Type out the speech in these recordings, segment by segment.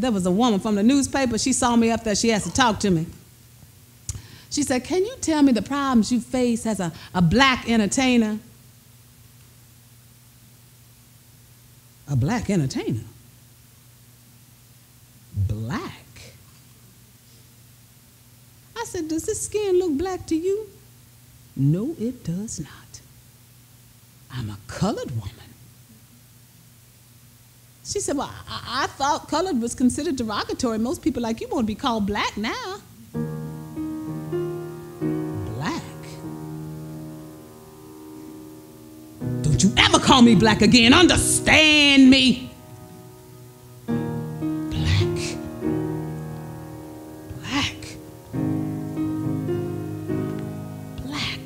There was a woman from the newspaper. She saw me up there. She asked to talk to me. She said, can you tell me the problems you face as a black entertainer? A black entertainer? Black? I said, does this skin look black to you? No, it does not. I'm a colored woman. She said, well, I thought colored was considered derogatory. Most people like you won't be called black now. Black? Don't you ever call me black again. Understand me. Black. Black. Black.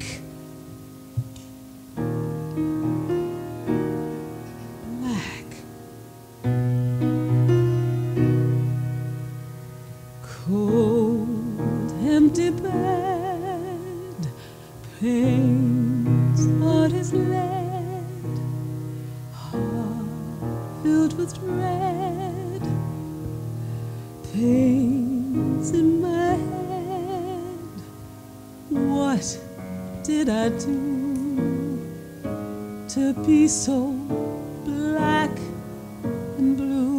Pains that is led, heart filled with dread, pains in my head. What did I do to be so black and blue?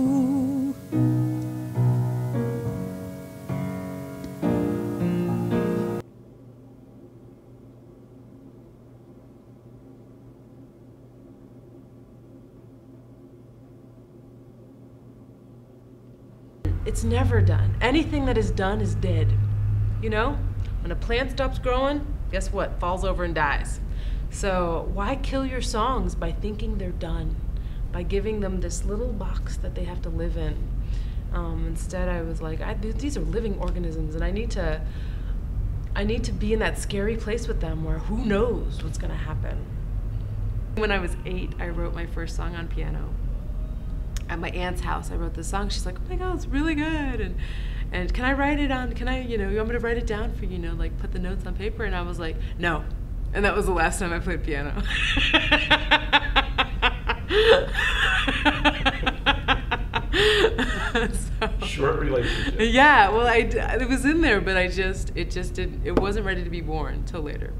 It's never done. Anything that is done is dead. You know, when a plant stops growing, guess what? Falls over and dies. So why kill your songs by thinking they're done, by giving them this little box that they have to live in? Instead, I was like, these are living organisms, and I need to be in that scary place with them where who knows what's gonna happen. When I was 8, I wrote my first song on piano. At my aunt's house, I wrote this song. She's like, oh my God, it's really good. And can I write it on, you want me to write it down for you, like put the notes on paper? And I was like, no. And that was the last time I played piano. So, short relationship. Yeah, well, it was in there, but it wasn't ready to be born till later.